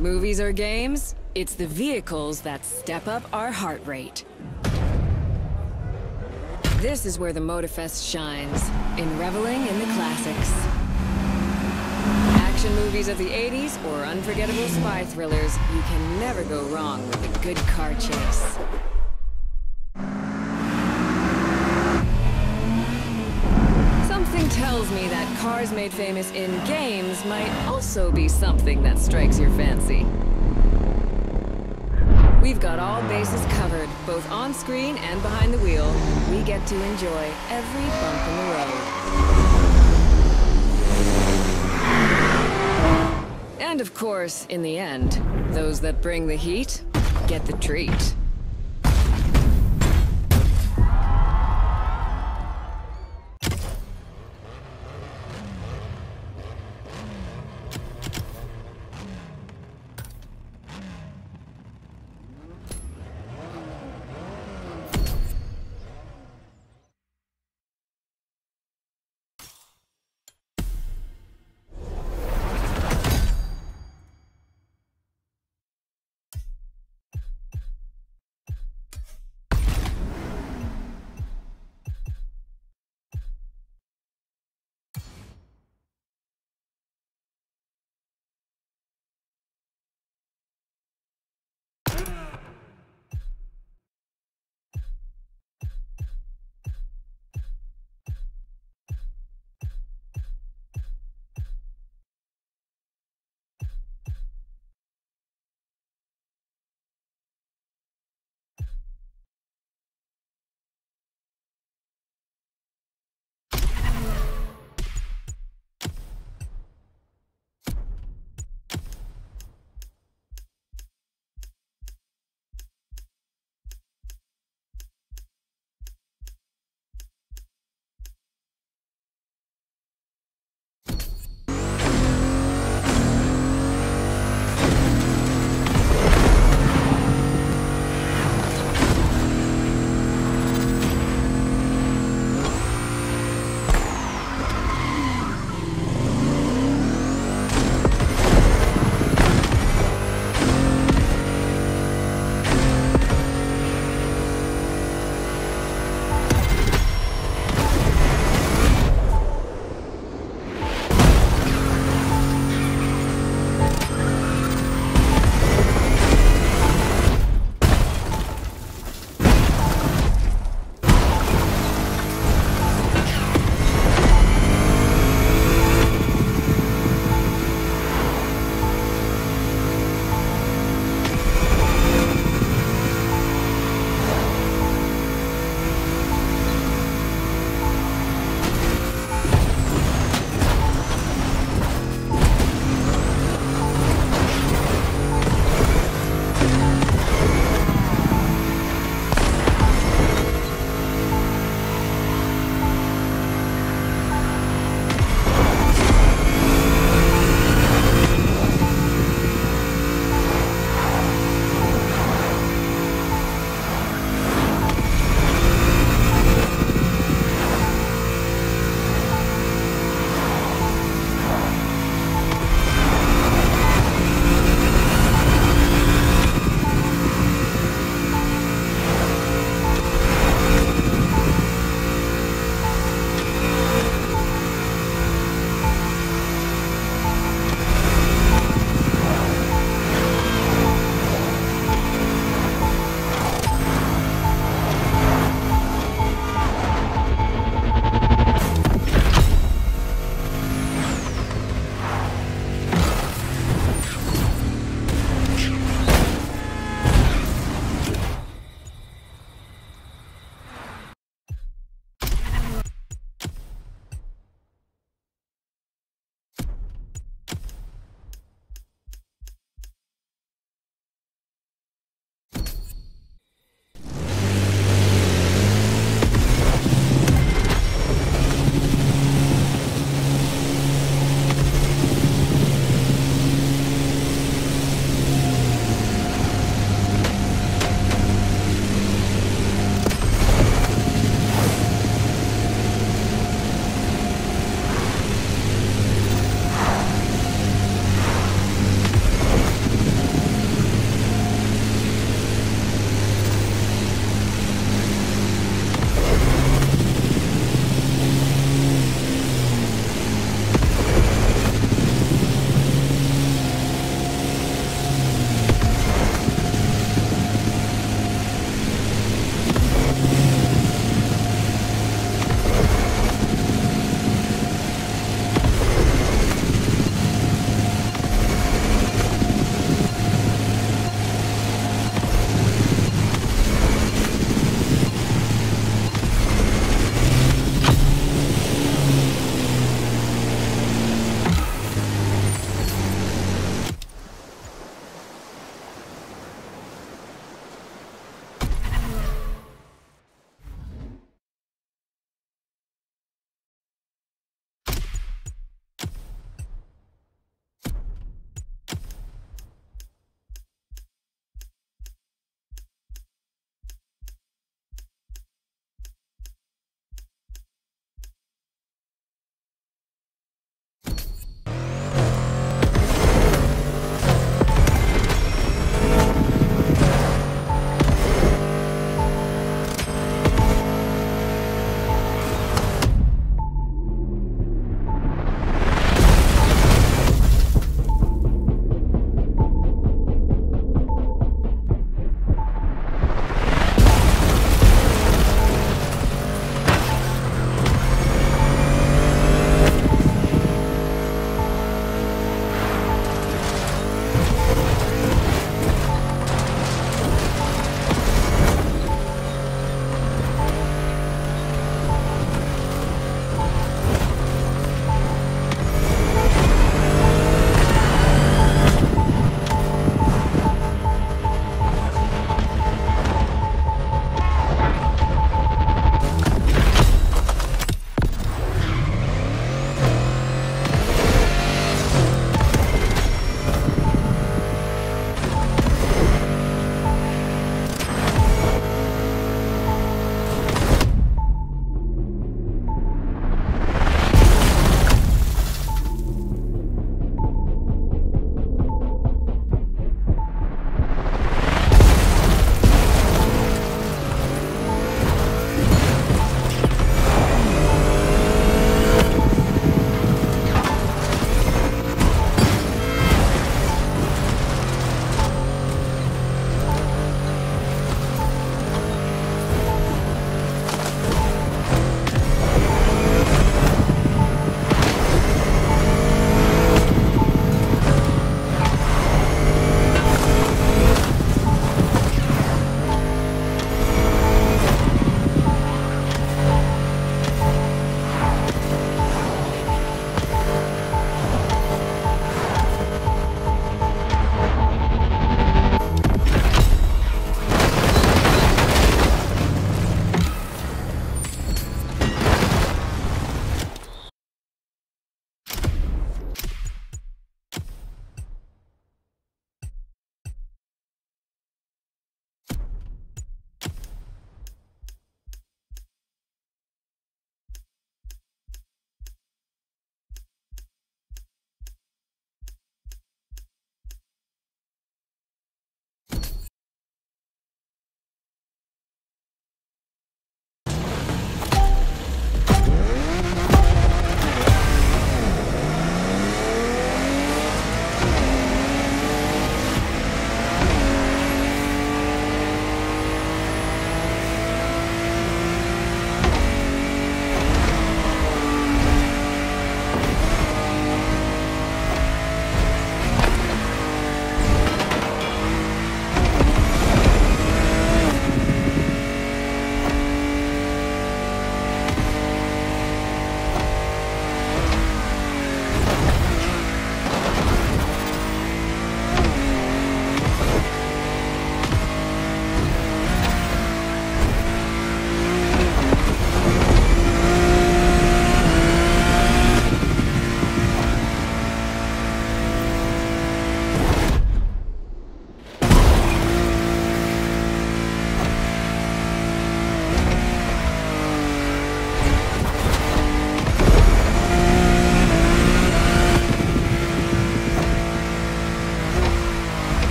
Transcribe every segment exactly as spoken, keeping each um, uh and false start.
Movies or games, it's the vehicles that step up our heart rate. This is where the Motorfest shines, in reveling in the classics. Action movies of the eighties or unforgettable spy thrillers, you can never go wrong with a good car chase. Something tells me that cars made famous in games might also be something that strikes your fancy. We've got all bases covered, both on screen and behind the wheel. We get to enjoy every bump in the road. And of course, in the end, those that bring the heat get the treat.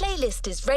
playlist is ready.